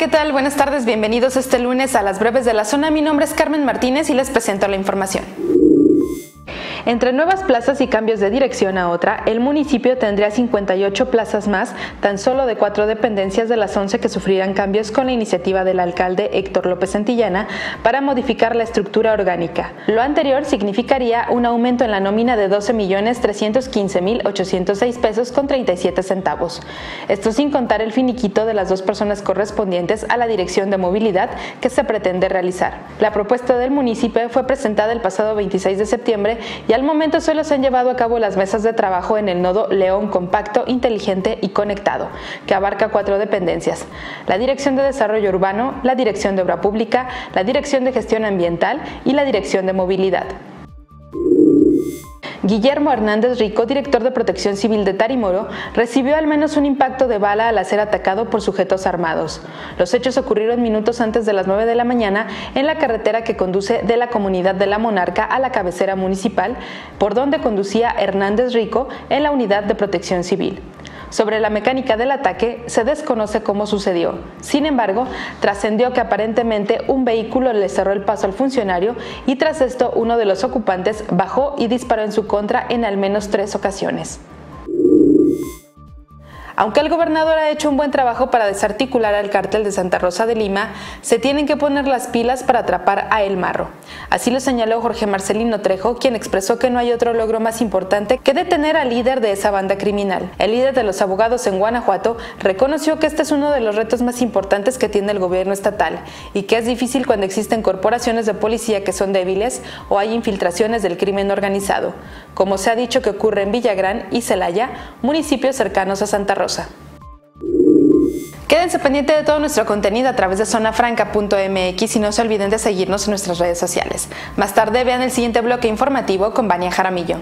¿qué tal? Buenas tardes, bienvenidos este lunes a las breves de la zona. Mi nombre es Carmen Martínez y les presento la información. Entre nuevas plazas y cambios de dirección a otra, el municipio tendría 58 plazas más, tan solo de 4 dependencias de las 11 que sufrirán cambios con la iniciativa del alcalde Héctor López Santillana para modificar la estructura orgánica. Lo anterior significaría un aumento en la nómina de 12.315.806 pesos con 37 centavos. Esto sin contar el finiquito de las 2 personas correspondientes a la dirección de movilidad que se pretende realizar. La propuesta del municipio fue presentada el pasado 26 de septiembre y al momento solo se han llevado a cabo las mesas de trabajo en el nodo León Compacto, Inteligente y Conectado, que abarca 4 dependencias: la Dirección de Desarrollo Urbano, la Dirección de Obra Pública, la Dirección de Gestión Ambiental y la Dirección de Movilidad. Guillermo Hernández Rico, director de Protección Civil de Tarimoro, recibió al menos un impacto de bala al ser atacado por sujetos armados. Los hechos ocurrieron minutos antes de las 9 de la mañana en la carretera que conduce de la comunidad de La Monarca a la cabecera municipal, por donde conducía Hernández Rico en la unidad de Protección Civil. Sobre la mecánica del ataque se desconoce cómo sucedió. Sin embargo, trascendió que aparentemente un vehículo le cerró el paso al funcionario y tras esto uno de los ocupantes bajó y disparó en su contra en al menos 3 ocasiones. Aunque el gobernador ha hecho un buen trabajo para desarticular al cártel de Santa Rosa de Lima, se tienen que poner las pilas para atrapar a El Marro. Así lo señaló Jorge Marcelino Trejo, quien expresó que no hay otro logro más importante que detener al líder de esa banda criminal. El líder de los abogados en Guanajuato reconoció que este es uno de los retos más importantes que tiene el gobierno estatal y que es difícil cuando existen corporaciones de policía que son débiles o hay infiltraciones del crimen organizado, como se ha dicho que ocurre en Villagrán y Celaya, municipios cercanos a Santa Rosa. Quédense pendiente de todo nuestro contenido a través de zonafranca.mx y no se olviden de seguirnos en nuestras redes sociales. Más tarde vean el siguiente bloque informativo con Bania Jaramillo.